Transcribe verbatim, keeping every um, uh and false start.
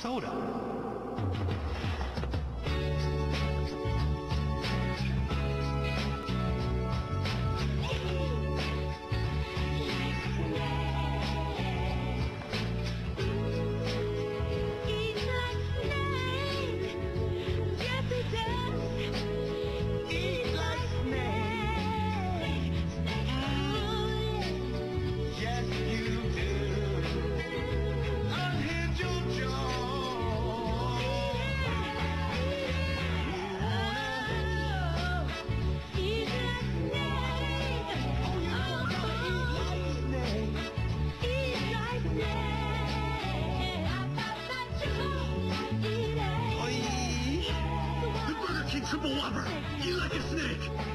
soda. Whopper. You like a snake.